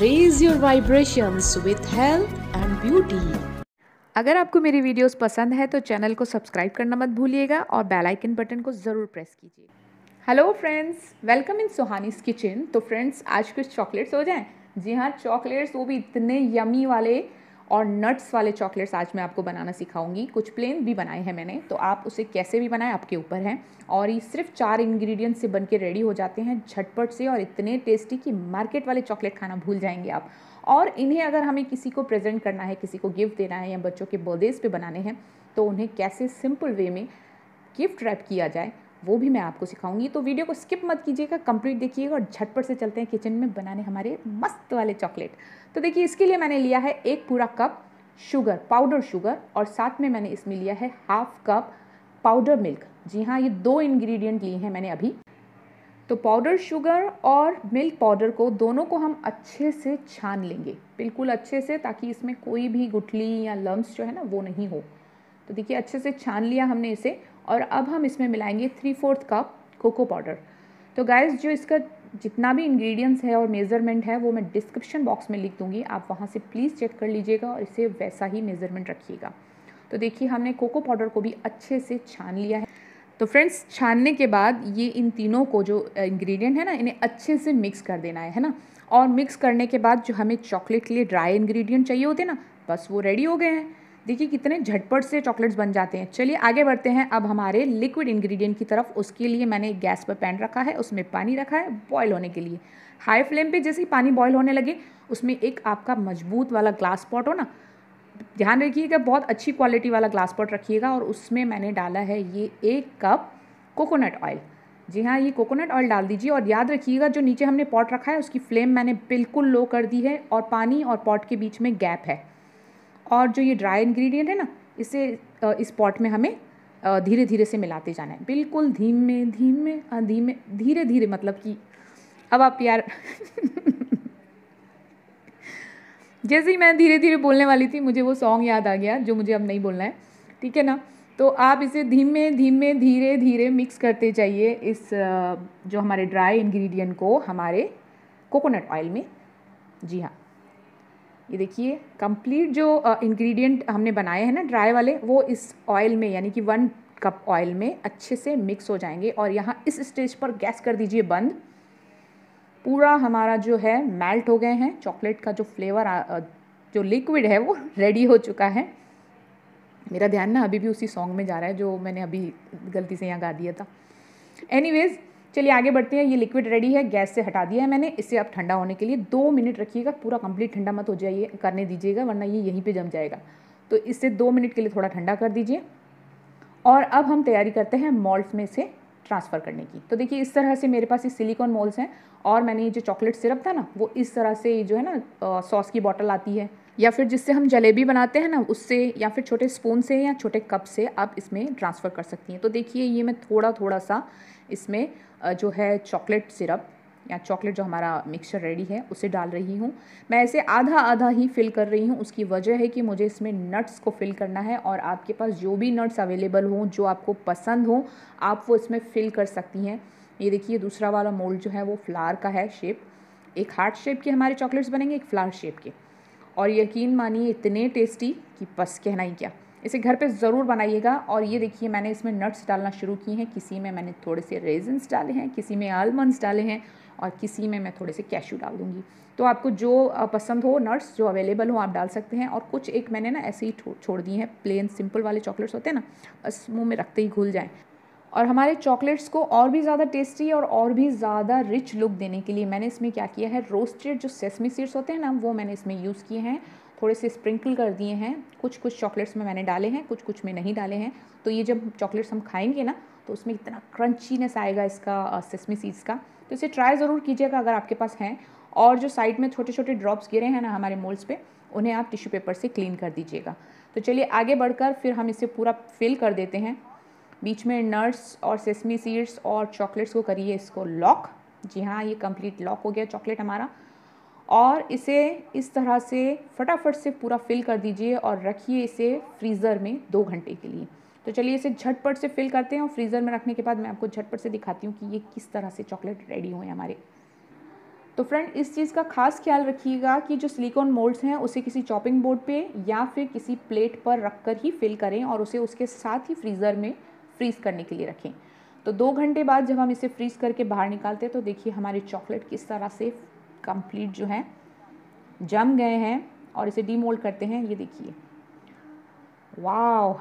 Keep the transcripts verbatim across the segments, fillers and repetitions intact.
Raise your vibrations with health and beauty. अगर आपको मेरी वीडियोस पसंद है तो चैनल को सब्सक्राइब करना मत भूलिएगा और बेल आइकन बटन को ज़रूर प्रेस कीजिए। Hello friends, welcome in Sohani's kitchen. तो फ्रेंड्स, आज कुछ चॉकलेट्स हो जाएं। जी हाँ, चॉकलेट्स, वो भी इतने यमी वाले और नट्स वाले चॉकलेट्स आज मैं आपको बनाना सिखाऊंगी। कुछ प्लेन भी बनाए हैं मैंने, तो आप उसे कैसे भी बनाएं आपके ऊपर है। और ये सिर्फ चार इंग्रेडिएंट्स से बनके रेडी हो जाते हैं झटपट से, और इतने टेस्टी कि मार्केट वाले चॉकलेट खाना भूल जाएंगे आप। और इन्हें अगर हमें किसी को प्रेजेंट करना है, किसी को गिफ्ट देना है या बच्चों के बर्थडेज़ पर बनाने हैं, तो उन्हें कैसे सिंपल वे में गिफ्ट रैप किया जाए वो भी मैं आपको सिखाऊंगी। तो वीडियो को स्किप मत कीजिएगा, कंप्लीट देखिएगा और झटपट से चलते हैं किचन में बनाने हमारे मस्त वाले चॉकलेट। तो देखिए, इसके लिए मैंने लिया है एक पूरा कप शुगर, पाउडर शुगर, और साथ में मैंने इसमें लिया है हाफ कप पाउडर मिल्क। जी हाँ, ये दो इंग्रेडिएंट लिए हैं मैंने अभी। तो पाउडर शुगर और मिल्क पाउडर को, दोनों को हम अच्छे से छान लेंगे, बिल्कुल अच्छे से, ताकि इसमें कोई भी गुठली या लम्स जो है ना वो नहीं हो। तो देखिए, अच्छे से छान लिया हमने इसे। और अब हम इसमें मिलाएंगे three fourth cup cocoa powder. तो गाइस, जो इसका जितना भी इंग्रेडिएंट्स है और मेज़रमेंट है वो मैं डिस्क्रिप्शन बॉक्स में लिख दूंगी, आप वहां से प्लीज़ चेक कर लीजिएगा और इसे वैसा ही मेज़रमेंट रखिएगा। तो देखिए, हमने कोको पाउडर को भी अच्छे से छान लिया है। तो फ्रेंड्स, छानने के बाद ये इन तीनों को, जो इंग्रेडिएंट है ना, इन्हें अच्छे से मिक्स कर देना है है ना। और मिक्स करने के बाद जो हमें चॉकलेट के लिए ड्राई इंग्रेडिएंट चाहिए होते ना, बस वो रेडी हो गए हैं। देखिए कितने झटपट से चॉकलेट्स बन जाते हैं। चलिए आगे बढ़ते हैं अब हमारे लिक्विड इंग्रेडिएंट की तरफ। उसके लिए मैंने गैस पर पैन रखा है, उसमें पानी रखा है बॉयल होने के लिए। हाई फ्लेम पे जैसे ही पानी बॉयल होने लगे, उसमें एक आपका मजबूत वाला ग्लास पॉट हो ना, ध्यान रखिएगा, बहुत अच्छी क्वालिटी वाला ग्लास पॉट रखिएगा, और उसमें मैंने डाला है ये एक कप कोकोनट ऑयल। जी हाँ, ये कोकोनट ऑयल डाल दीजिए। और याद रखिएगा, जो नीचे हमने पॉट रखा है उसकी फ्लेम मैंने बिल्कुल लो कर दी है, और पानी और पॉट के बीच में गैप है। और जो ये ड्राई इंग्रेडिएंट है ना, इसे इस पॉट में हमें धीरे धीरे से मिलाते जाना है, बिल्कुल धीमे धीमे धीमे धीरे धीरे, मतलब कि अब आप यार जैसे ही मैं धीरे धीरे बोलने वाली थी मुझे वो सॉन्ग याद आ गया, जो मुझे अब नहीं बोलना है, ठीक है ना। तो आप इसे धीमे धीमे धीरे धीरे मिक्स करते जाइए, इस जो हमारे ड्राई इंग्रेडिएंट को हमारे कोकोनट ऑयल में। जी हाँ, ये देखिए, कंप्लीट जो इंग्रेडिएंट हमने बनाए हैं ना ड्राई वाले, वो इस ऑयल में, यानी कि वन कप ऑयल में अच्छे से मिक्स हो जाएंगे। और यहाँ इस स्टेज पर गैस कर दीजिए बंद। पूरा हमारा जो है मेल्ट हो गए हैं, चॉकलेट का जो फ्लेवर, जो लिक्विड है वो रेडी हो चुका है। मेरा ध्यान ना अभी भी उसी सॉन्ग में जा रहा है जो मैंने अभी गलती से यहाँ गा दिया था। एनीवेज़, चलिए आगे बढ़ते हैं। ये लिक्विड रेडी है, गैस से हटा दिया है मैंने। इसे अब ठंडा होने के लिए दो मिनट रखिएगा, पूरा कंप्लीट ठंडा मत हो जाइए करने दीजिएगा, वरना ये यहीं पे जम जाएगा। तो इसे दो मिनट के लिए थोड़ा ठंडा कर दीजिए। और अब हम तैयारी करते हैं मोल्ड्स में से ट्रांसफ़र करने की। तो देखिए, इस तरह से मेरे पास ये सिलिकॉन मोल्ड्स हैं, और मैंने ये जो चॉकलेट सिरप था ना वो इस तरह से, जो है ना सॉस की बॉटल आती है, या फिर जिससे हम जलेबी बनाते हैं ना उससे, या फिर छोटे स्पून से या छोटे कप से आप इसमें ट्रांसफ़र कर सकती हैं। तो देखिए, ये मैं थोड़ा थोड़ा सा इसमें जो है चॉकलेट सिरप या चॉकलेट जो हमारा मिक्सचर रेडी है उसे डाल रही हूँ। मैं ऐसे आधा आधा ही फ़िल कर रही हूँ। उसकी वजह है कि मुझे इसमें नट्स को फ़िल करना है, और आपके पास जो भी नट्स अवेलेबल हों, जो आपको पसंद हों, आप वो इसमें फ़िल कर सकती हैं। ये देखिए, दूसरा वाला मोल्ड जो है वो फ्लावर का है शेप, एक हार्ट शेप के हमारे चॉकलेट्स बनेंगे, एक फ्लावर शेप के। और यकीन मानिए इतने टेस्टी कि बस कहना ही क्या। इसे घर पे ज़रूर बनाइएगा। और ये देखिए, मैंने इसमें नट्स डालना शुरू किए हैं। किसी में मैंने थोड़े से रेजिन्स डाले हैं, किसी में आलमंड्स डाले हैं, और किसी में मैं थोड़े से कैशू डाल दूँगी। तो आपको जो पसंद हो नट्स जो अवेलेबल हो आप डाल सकते हैं। और कुछ एक मैंने ना ऐसे ही छोड़ दिए हैं, प्लेन सिंपल वाले चॉकलेट्स होते हैं ना, बस मुँह में रखते ही घुल जाएँ। और हमारे चॉकलेट्स को और भी ज़्यादा टेस्टी और और भी ज़्यादा रिच लुक देने के लिए मैंने इसमें क्या किया है, रोस्टेड जो सेसमी सीड्स होते हैं ना वो मैंने इसमें यूज़ किए हैं, थोड़े से स्प्रिंकल कर दिए हैं। कुछ कुछ चॉकलेट्स में मैंने डाले हैं, कुछ कुछ में नहीं डाले हैं। तो ये जब चॉकलेट्स हम खाएंगे ना तो उसमें इतना क्रंचीनेस आएगा इसका, सेसमी सीड्स का। तो इसे ट्राई ज़रूर कीजिएगा अगर आपके पास हैं। और जो साइड में छोटे छोटे ड्रॉप्स गिरे हैं ना हमारे मोल्ड्स पे, उन्हें आप टिश्यू पेपर से क्लीन कर दीजिएगा। तो चलिए आगे बढ़कर फिर हम इसे पूरा फिल कर देते हैं। बीच में नट्स और सेसमी सीड्स और चॉकलेट्स को करिए इसको लॉक। जी हाँ, ये कंप्लीट लॉक हो गया चॉकलेट हमारा। और इसे इस तरह से फटाफट से पूरा फिल कर दीजिए और रखिए इसे फ्रीज़र में दो घंटे के लिए। तो चलिए इसे झटपट से फिल करते हैं, और फ्रीज़र में रखने के बाद मैं आपको झटपट से दिखाती हूँ कि ये किस तरह से चॉकलेट रेडी हुए हमारे। तो फ्रेंड इस चीज़ का खास ख्याल रखिएगा कि जो सिलिकॉन मोल्ड्स हैं उसे किसी चॉपिंग बोर्ड पे या फिर किसी प्लेट पर रखकर ही फिल करें और उसे उसके साथ ही फ्रीज़र में फ्रीज़ करने के लिए रखें। तो दो घंटे बाद जब हम इसे फ्रीज़ करके बाहर निकालते हैं तो देखिए हमारे चॉकलेट किस तरह से कंप्लीट जो है जम गए हैं। और इसे डीमोल्ड करते हैं, ये देखिए, वाव,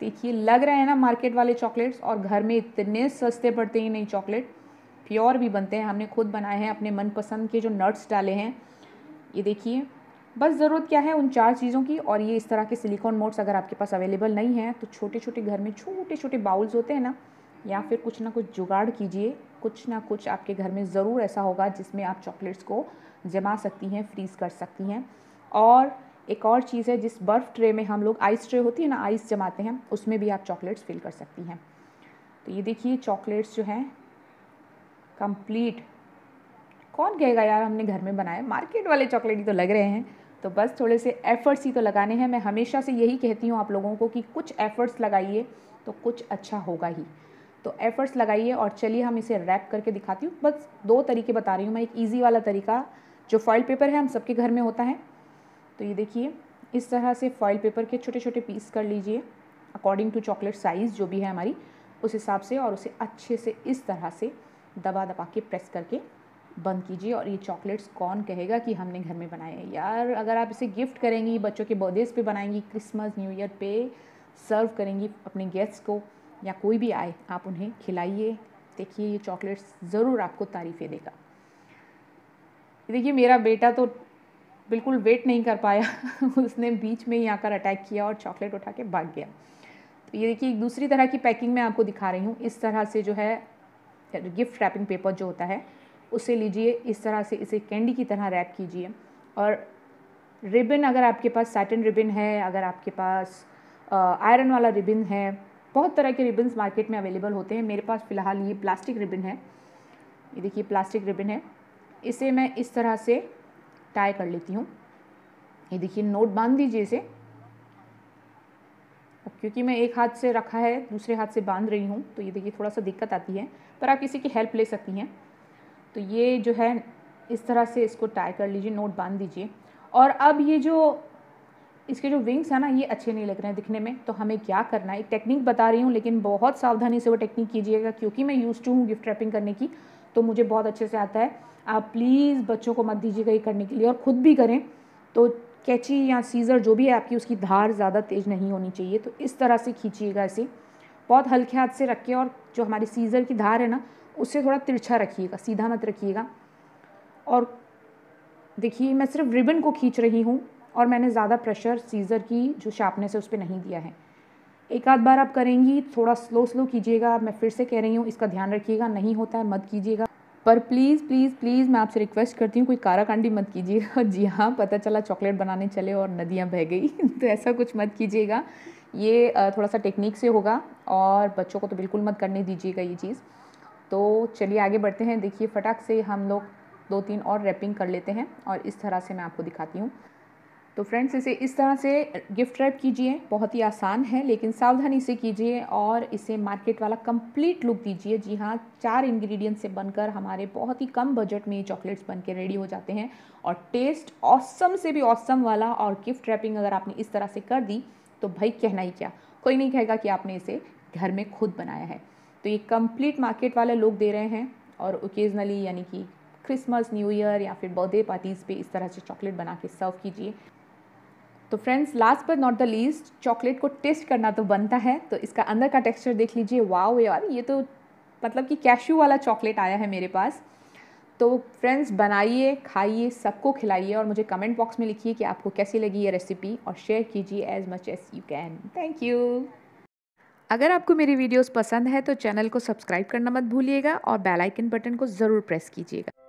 देखिए लग रहे हैं ना मार्केट वाले चॉकलेट्स, और घर में इतने सस्ते पड़ते ही नहीं, चॉकलेट प्योर भी बनते हैं, हमने खुद बनाए हैं, अपने मनपसंद के जो नट्स डाले हैं। ये देखिए, बस ज़रूरत क्या है उन चार चीज़ों की। और ये इस तरह के सिलिकॉन मोल्ड्स अगर आपके पास अवेलेबल नहीं है तो छोटे छोटे घर में छोटे छोटे बाउल्स होते हैं ना, या फिर कुछ ना कुछ जुगाड़ कीजिए, कुछ ना कुछ आपके घर में ज़रूर ऐसा होगा जिसमें आप चॉकलेट्स को जमा सकती हैं, फ्रीज़ कर सकती हैं। और एक और चीज़ है, जिस बर्फ़ ट्रे में हम लोग आइस ट्रे होती है ना, आइस जमाते हैं, उसमें भी आप चॉकलेट्स फिल कर सकती हैं। तो ये देखिए चॉकलेट्स जो हैं कंप्लीट, कौन कहेगा यार हमने घर में बनाए, मार्केट वाले चॉकलेट ही तो लग रहे हैं। तो बस थोड़े से एफ़र्ट्स ही तो लगाने हैं, मैं हमेशा से यही कहती हूँ आप लोगों को कि कुछ एफ़र्ट्स लगाइए तो कुछ अच्छा होगा ही। तो एफ़र्ट्स लगाइए। और चलिए हम इसे रैप करके दिखाती हूँ। बस दो तरीके बता रही हूँ मैं, एक ईजी वाला तरीका जो फॉइल पेपर है, हम सबके घर में होता है। तो ये देखिए इस तरह से फॉइल पेपर के छोटे छोटे पीस कर लीजिए अकॉर्डिंग टू चॉकलेट साइज़ जो भी है हमारी, उस हिसाब से, और उसे अच्छे से इस तरह से दबा दबा के प्रेस करके बंद कीजिए। और ये चॉकलेट्स कौन कहेगा कि हमने घर में बनाए हैं यार। अगर आप इसे गिफ्ट करेंगी, बच्चों के बर्थडेज़ पे बनाएंगी, क्रिसमस न्यू ईयर पे सर्व करेंगी अपने गेस्ट्स को, या कोई भी आए आप उन्हें खिलाइए, देखिए ये चॉकलेट्स ज़रूर आपको तारीफ़ें देगा। देखिए मेरा बेटा तो बिल्कुल वेट नहीं कर पाया उसने बीच में ही आकर अटैक किया और चॉकलेट उठा के भाग गया। तो ये देखिए एक दूसरी तरह की पैकिंग मैं आपको दिखा रही हूँ। इस तरह से जो है गिफ्ट रैपिंग पेपर जो होता है उसे लीजिए, इस तरह से इसे कैंडी की तरह रैप कीजिए। और रिबन, अगर आपके पास सैटिन रिबन है, अगर आपके पास आयरन वाला रिबन है, बहुत तरह के रिबन्स मार्केट में अवेलेबल होते हैं। मेरे पास फ़िलहाल ये प्लास्टिक रिबन है, ये देखिए प्लास्टिक रिबन है, इसे मैं इस तरह से टाई कर लेती हूँ। ये देखिए नोट बांध दीजिए इसे, क्योंकि मैं एक हाथ से रखा है दूसरे हाथ से बांध रही हूँ तो ये देखिए थोड़ा सा दिक्कत आती है, पर आप किसी की हेल्प ले सकती हैं। तो ये जो है इस तरह से इसको टाई कर लीजिए, नोट बांध दीजिए। और अब ये जो इसके जो विंग्स हैं ना, ये अच्छे नहीं लग रहे हैं दिखने में, तो हमें क्या करना है, एक टेक्निक बता रही हूँ, लेकिन बहुत सावधानी से वो टेक्निक कीजिएगा, क्योंकि मैं यूज़ टू हूँ गिफ्ट रैपिंग करने की, तो मुझे बहुत अच्छे से आता है। आप प्लीज़ बच्चों को मत दीजिएगा ये करने के लिए, और ख़ुद भी करें तो कैंची या सीज़र जो भी है आपकी, उसकी धार ज़्यादा तेज़ नहीं होनी चाहिए। तो इस तरह से खींचिएगा इसे, बहुत हल्के हाथ से रखिए, और जो हमारी सीज़र की धार है ना उसे थोड़ा तिरछा रखिएगा, सीधा मत रखिएगा। और देखिए मैं सिर्फ रिबन को खींच रही हूँ और मैंने ज़्यादा प्रेशर सीज़र की जो शार्पनेस है उस पर नहीं दिया है। एक आध बार आप करेंगी, थोड़ा स्लो स्लो कीजिएगा, मैं फिर से कह रही हूँ इसका ध्यान रखिएगा, नहीं होता है मत कीजिएगा, पर प्लीज़ प्लीज़ प्लीज़ मैं आपसे रिक्वेस्ट करती हूँ कोई काराकांडी मत कीजिएगा। जी हाँ, पता चला चॉकलेट बनाने चले और नदियाँ बह गई तो ऐसा कुछ मत कीजिएगा, ये थोड़ा सा टेक्निक से होगा और बच्चों को तो बिल्कुल मत करने दीजिएगा ये चीज़। तो चलिए आगे बढ़ते हैं। देखिए फटाक से हम लोग दो तीन और रैपिंग कर लेते हैं और इस तरह से मैं आपको दिखाती हूँ। तो फ्रेंड्स इसे इस तरह से गिफ्ट रैप कीजिए, बहुत ही आसान है लेकिन सावधानी से कीजिए, और इसे मार्केट वाला कंप्लीट लुक दीजिए। जी हाँ, चार इंग्रेडिएंट्स से बनकर हमारे बहुत ही कम बजट में ये चॉकलेट्स बनके रेडी हो जाते हैं, और टेस्ट ऑसम से भी ऑसम वाला। और गिफ्ट रैपिंग अगर आपने इस तरह से कर दी तो भाई कहना ही क्या, कोई नहीं कहेगा कि आपने इसे घर में खुद बनाया है। तो ये कंप्लीट मार्केट वाले लोग दे रहे हैं, और ओकेजनली यानी कि क्रिसमस न्यू ईयर या फिर बर्थडे पार्टीज़ पे इस तरह से चॉकलेट बना के सर्व कीजिए। तो friends last but not the least, chocolate को टेस्ट करना तो बनता है, तो इसका अंदर का टेक्सचर देख लीजिए। वाओ यार, ये तो मतलब कि कैश्यू वाला चॉकलेट आया है मेरे पास। तो फ्रेंड्स बनाइए, खाइए, सबको खिलाइए, और मुझे कमेंट बॉक्स में लिखिए कि आपको कैसी लगी ये रेसिपी, और शेयर कीजिए as much as you can. Thank you. अगर आपको मेरी वीडियोज़ पसंद है तो चैनल को सब्सक्राइब करना मत भूलिएगा और बेल आइकन बटन को ज़रूर प्रेस कीजिएगा।